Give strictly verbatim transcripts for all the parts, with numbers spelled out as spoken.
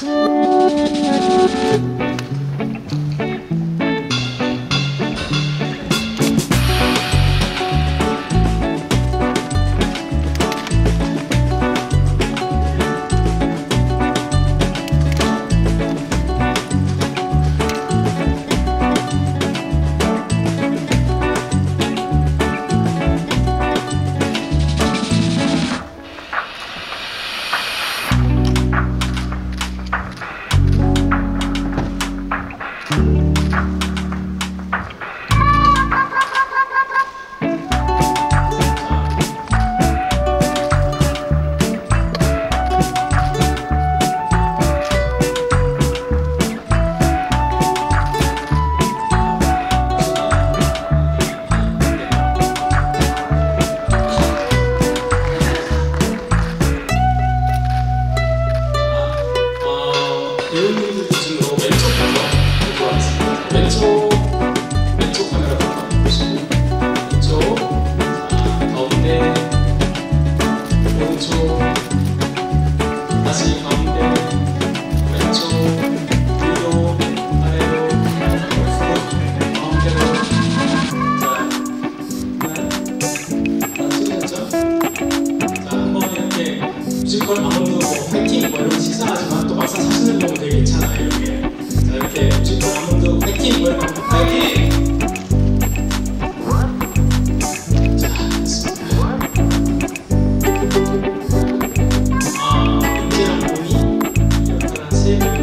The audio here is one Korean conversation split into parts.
뮤지컬 아무도 화이팅! 뭐 이런 식상하지만 또 막상 사시는 보면 되게 괜찮아요. 이렇게 자, 이렇게 뮤지컬 아무도 화이팅! 뭐 이런 거 화이팅! 자, 됐습니다. 아, 인재랑 보이 약간 세밀한 이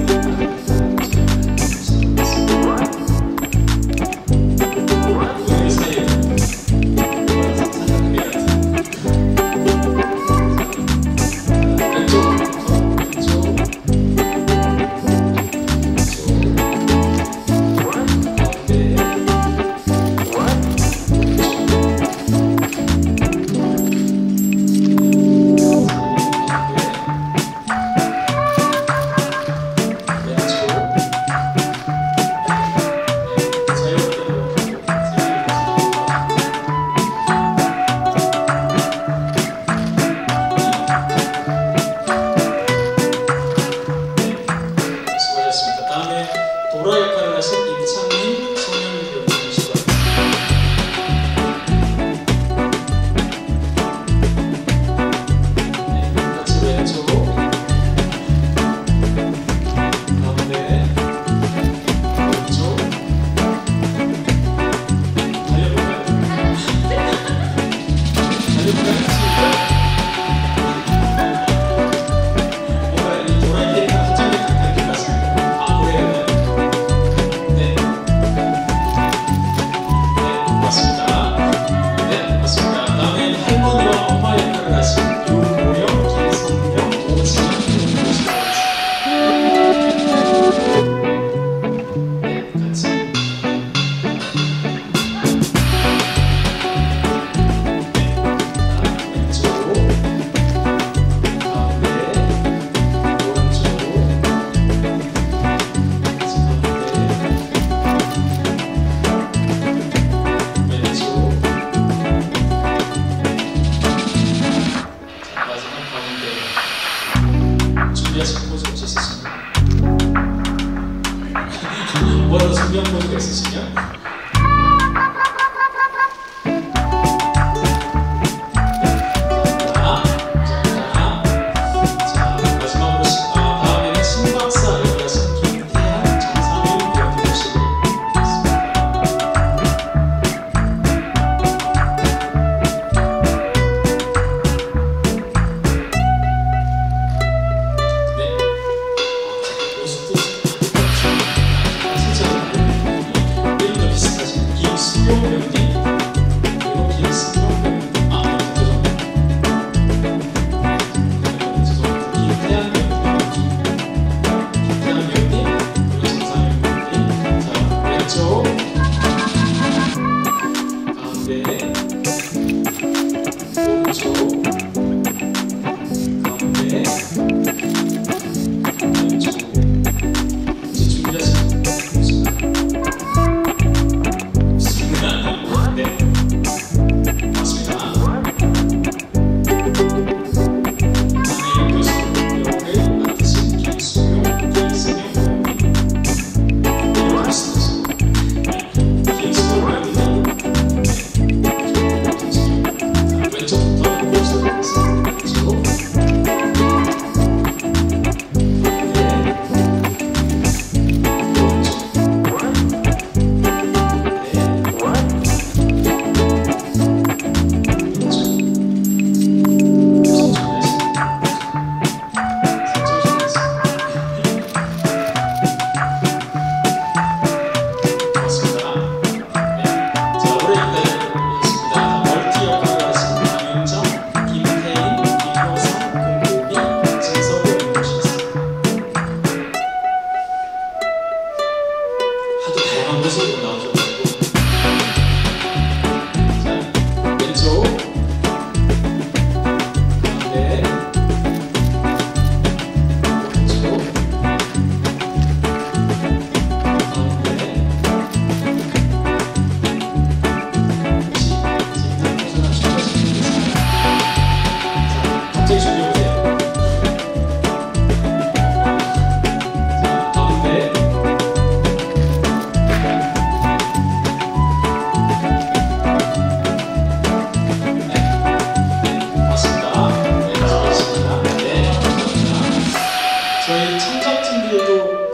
you.